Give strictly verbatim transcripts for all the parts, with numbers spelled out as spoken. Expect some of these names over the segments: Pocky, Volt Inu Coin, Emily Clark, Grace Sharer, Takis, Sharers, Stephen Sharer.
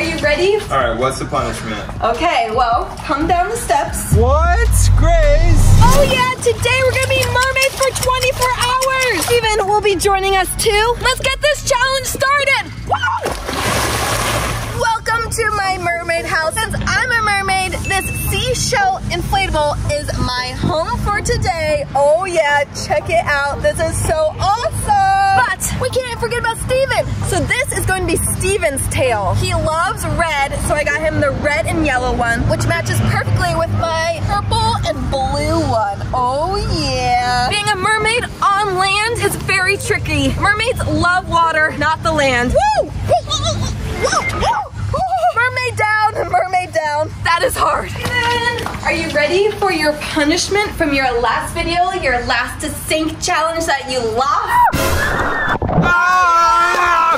Are you ready? All right, what's the punishment? Okay, well, come down the steps. What, Grace? Oh yeah, today we're gonna be mermaids for twenty-four hours. Stephen will be joining us too. Let's get this challenge started. Woo! Welcome to my mermaid house. Since I'm a mermaid, this seashell inflatable is my home for today. Oh yeah, check it out. This is so awesome. But we can't forget about Stephen. So this is going to be Stephen's tail. He loves red, so I got him the red and yellow one, which matches perfectly with my purple and blue one. Oh yeah. Being a mermaid on land is very tricky. Mermaids love water, not the land. Woo! Mermaid down, mermaid down. That is hard. Are you ready for your punishment from your last video, your last to sink challenge that you lost? Ah,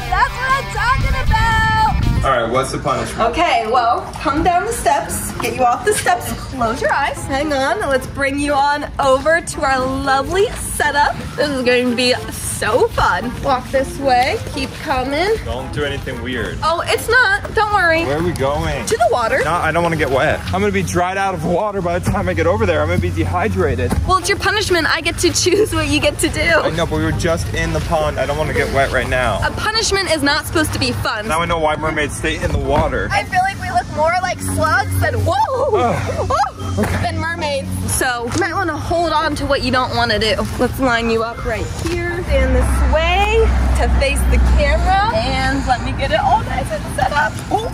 great. That's what I'm talking about! Alright, what's the punishment? Okay, well, come down the steps, get you off the steps, close your eyes, hang on, and let's bring you on over to our lovely setup. This is going to be so fun. Walk this way, keep coming. Don't do anything weird. Oh, it's not, don't worry. Where are we going? To the water. No, I don't want to get wet. I'm going to be dried out of water by the time I get over there. I'm going to be dehydrated. Well, it's your punishment. I get to choose what you get to do. I know, but we were just in the pond. I don't want to get wet right now. A punishment is not supposed to be fun. Now I know why mermaids stay in the water. I feel like we look more like slugs than whoa, oh. whoa okay. than mermaids. So you might want to hold on to what you don't want to do. Let's line you up right here. Stand this way to face the camera. And let me get it all nice and set up. Oh.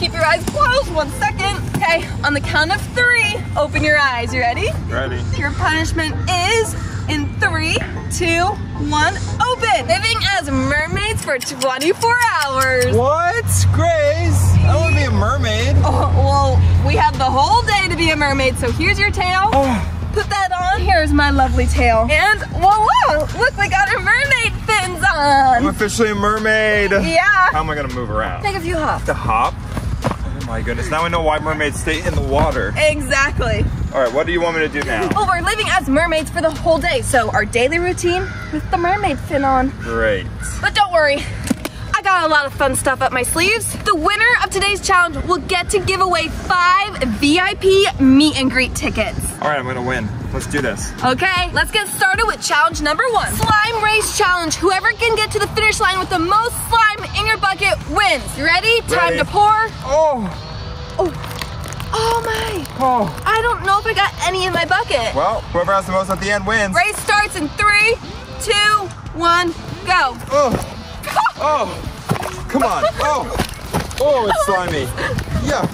Keep your eyes closed, one second. Okay, on the count of three, open your eyes. You ready? Ready. Your punishment is in three, two, one, open. Living as mermaids for twenty-four hours. What, Grace? I want to be a mermaid. Oh, well, we have the whole day to be a mermaid, so here's your tail. Oh. Put that on. Here's my lovely tail. And whoa, whoa, look, we got our mermaid fins on. I'm officially a mermaid. Yeah. How am I gonna move around? Take a few hops. To hop? Oh my goodness, now I know why mermaids stay in the water. Exactly. All right, what do you want me to do now? Well, we're living as mermaids for the whole day, so our daily routine with the mermaid fin on. Great. But don't worry. I got a lot of fun stuff up my sleeves. The winner of today's challenge will get to give away five V I P meet and greet tickets. All right, I'm gonna win. Let's do this. Okay, let's get started with challenge number one. Slime race challenge. Whoever can get to the finish line with the most slime in your bucket wins. You ready? ready. Time to pour. Oh. Oh. Oh my. Oh. I don't know if I got any in my bucket. Well, whoever has the most at the end wins. Race starts in three, two, one, go. Oh. Oh, come on. Oh, oh, it's slimy. Yeah.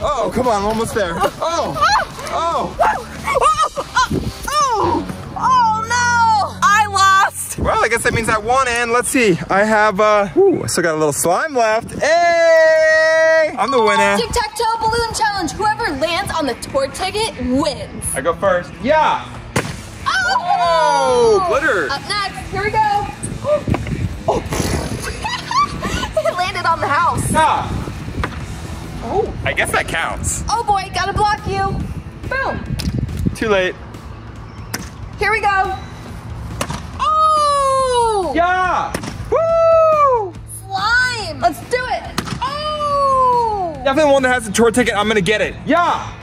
Oh, come on, I'm almost there. Oh, oh, oh, oh, oh no. I lost. Well, I guess that means I won, and let's see. I have, uh, ooh, I still got a little slime left. Hey, I'm the winner. Tic-tac-toe balloon challenge. Whoever lands on the tour ticket wins. I go first. Yeah. Oh, oh glitter. Up next, here we go. Oh. It landed on the house. Ah. Oh. I guess that counts. Oh boy, gotta block you. Boom. Too late. Here we go. Oh. Yeah. Woo. Slime. Let's do it. Oh. Definitely one that has the tour ticket. I'm gonna get it. Yeah.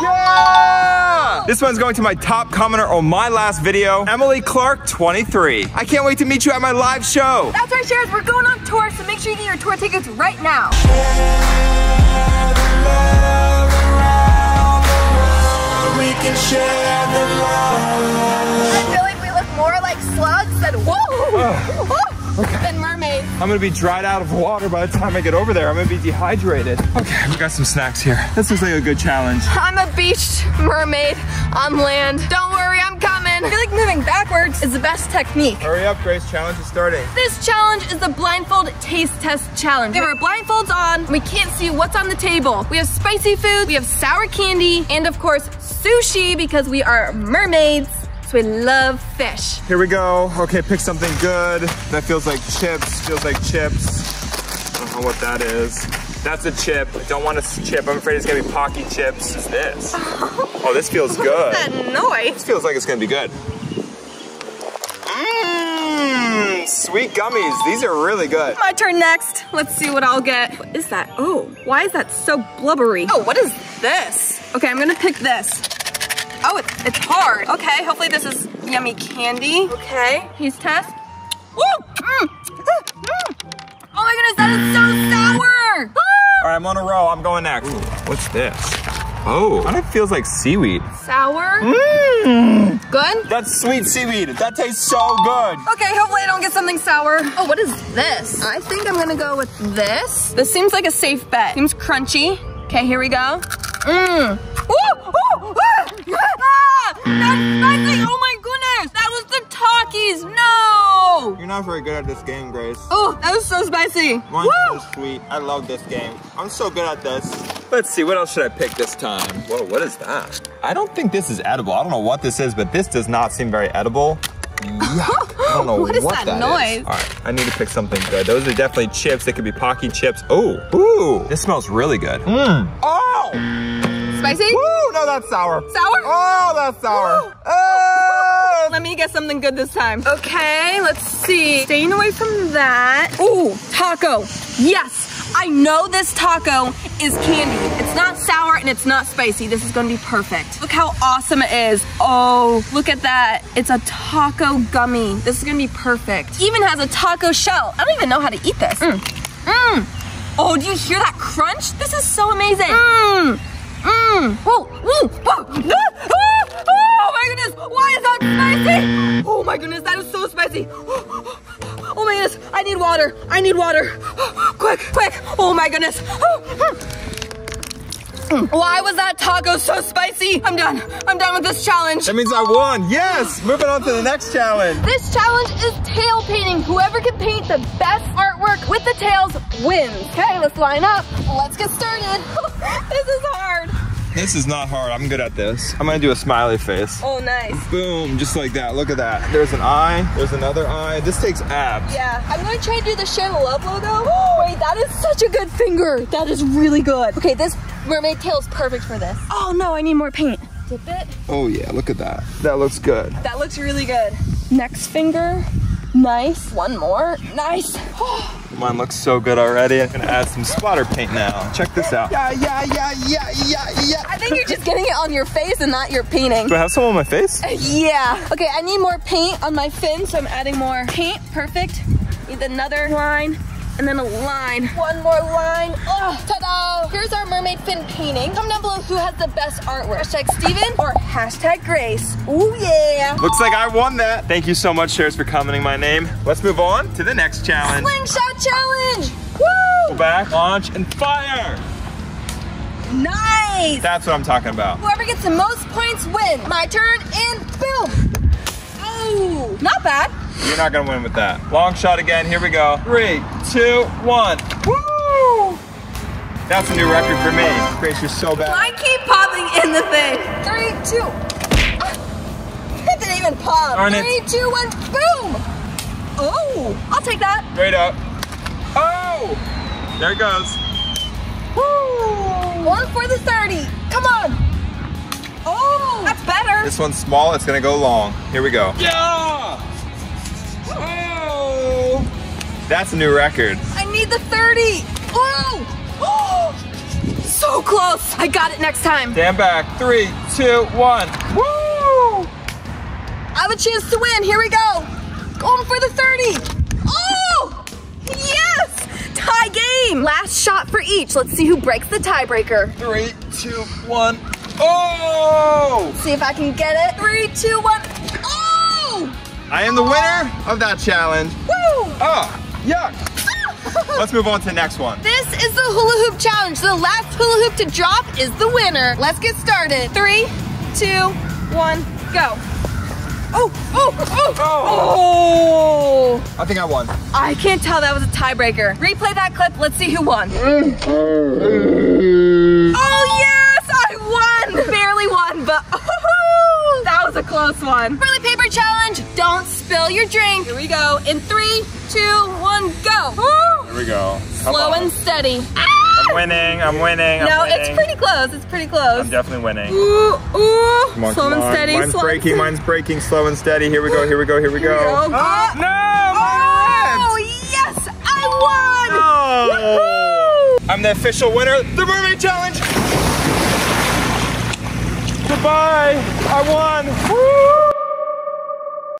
Yeah! This one's going to my top commenter on my last video, Emily Clark twenty-three. I can't wait to meet you at my live show. That's right, Sharers. We're going on tour, so make sure you get your tour tickets right now. Share the love around the world. We can share the love. I feel like we look more like slugs than whoa, oh. whoa okay. than mermaids. I'm gonna be dried out of water by the time I get over there. I'm gonna be dehydrated. Okay, we got some snacks here. This looks like a good challenge. I'm a beached mermaid on land. Don't worry, I'm coming. I feel like moving backwards is the best technique. Hurry up, Grace. Challenge is starting. This challenge is the blindfold taste test challenge. There are blindfolds on. We can't see what's on the table. We have spicy food, we have sour candy, and of course, sushi because we are mermaids. We love fish. Here we go. Okay, pick something good. That feels like chips, feels like chips. I don't know what that is. That's a chip. I don't want a chip. I'm afraid it's gonna be Pocky Chips. What's this? Oh, this feels good. What is that noise? This feels like it's gonna be good. Mmm, sweet gummies. These are really good. My turn next. Let's see what I'll get. What is that? Oh, why is that so blubbery? Oh, what is this? Okay, I'm gonna pick this. Oh, it's, it's hard. Okay, hopefully this is yummy candy. Okay. Here's Tess. Woo! Mm. Mm. Oh my goodness, that is so sour! Ah. All right, I'm on a roll. I'm going next. Ooh, what's this? Oh, kind of feels like seaweed. Sour? Mmm! Good? That's sweet seaweed. That tastes so good. Okay, hopefully I don't get something sour. Oh, what is this? I think I'm gonna go with this. This seems like a safe bet. Seems crunchy. Okay, here we go. Mmm! Ah, that's spicy! Oh my goodness! That was the Takis! No! You're not very good at this game, Grace. Oh, that was so spicy! Mine's Woo! So sweet. I love this game. I'm so good at this. Let's see, what else should I pick this time? Whoa, what is that? I don't think this is edible. I don't know what this is, but this does not seem very edible. Yuck. I don't know what, is what that, that noise? Is. All right, I need to pick something good. Those are definitely chips. They could be Pocky chips. Oh, ooh, this smells really good. Mmm. Oh! Spicy? Woo, no, that's sour. Sour? Oh, that's sour. Oh. Let me get something good this time. Okay, let's see. Staying away from that. Ooh, taco. Yes, I know this taco is candy. It's not sour and it's not spicy. This is gonna be perfect. Look how awesome it is. Oh, look at that. It's a taco gummy. This is gonna be perfect. Even has a taco shell. I don't even know how to eat this. Mmm. Mmm. Oh, do you hear that crunch? This is so amazing. Mmm. Mmm. Whoa, whoa, whoa. Ah, ah, oh my goodness, why is that spicy? Oh my goodness, that is so spicy. Oh my goodness, I need water. I need water. Quick, quick. Oh my goodness. Why was that taco so spicy? I'm done. I'm done with this challenge. That means I won. Yes, moving on to the next challenge. This challenge is tail painting. Whoever can paint the best artwork with the tails wins. Okay, let's line up. Let's get started. This is hard. This is not hard. I'm good at this. I'm gonna do a smiley face. Oh, nice. Boom, just like that. Look at that. There's an eye. There's another eye. This takes abs. Yeah. I'm gonna try to do the Sharer Love logo. Oh, wait, that is such a good finger. That is really good. Okay, this mermaid tail is perfect for this. Oh, no, I need more paint. Dip it. Oh, yeah, look at that. That looks good. That looks really good. Next finger. Nice. One more. Nice. Oh. Mine looks so good already. I'm gonna add some splatter paint now. Check this out. Yeah, yeah, yeah, yeah, yeah, yeah. I think you're just getting it on your face and not your painting. Do I have some on my face? Yeah. Okay, I need more paint on my fin, so I'm adding more paint. Perfect. Need another line and then a line. One more line. Oh, ta-da! Here's our mermaid fin painting. Comment down below who has the best artwork. Hashtag Stephen or hashtag Grace. Ooh, yeah. Looks like I won that. Thank you so much, Sharers, for commenting my name. Let's move on to the next challenge. Slingshot challenge! Woo! Go back, launch, and fire! Nice! That's what I'm talking about. Whoever gets the most points wins. My turn, and boom! Oh, not bad. You're not gonna win with that. Long shot again, here we go. Three, two, one. Woo! That's a new record for me. Grace, you're so bad. I keep popping in the thing. Three, two. Ah, it didn't even pop. Darn Three, it. two, one, boom! Oh, I'll take that. Straight up. Oh! There it goes. Woo! One for the thirty. Come on! Oh, that's better. This one's small, it's gonna go long. Here we go. Yeah! Oh! That's a new record. I need the thirty. Whoa! Oh! So close. I got it next time. Stand back. Three, two, one. Woo! I have a chance to win. Here we go. Going for the thirty. Oh! Yes! Tie game. Last shot for each. Let's see who breaks the tiebreaker. Three, two, one. Oh! Let's see if I can get it. Three, two, one. Oh! I am the winner of that challenge. Woo! Oh, yuck. Let's move on to the next one. This is the hula hoop challenge. The last hula hoop to drop is the winner. Let's get started. Three, two, one, go. Oh, oh, oh, oh. oh. I think I won. I can't tell, that was a tiebreaker. Replay that clip, let's see who won. Oh yes, I won. Barely won, but oh, that was a close one. Really challenge, don't spill your drink. Here we go. In three, two, one, go. Woo! Here we go. Come Slow on. and steady. Ah! I'm winning, I'm winning, I'm No, winning. It's pretty close, it's pretty close. I'm definitely winning. Ooh, ooh. Come on, Slow come and on. steady. Mine's Slow breaking, mine's breaking. Slow and steady. Here we go, here we go, here we here go. We go. Oh, no! Oh! I'm the official winner of the mermaid challenge. Goodbye, I won. Woo!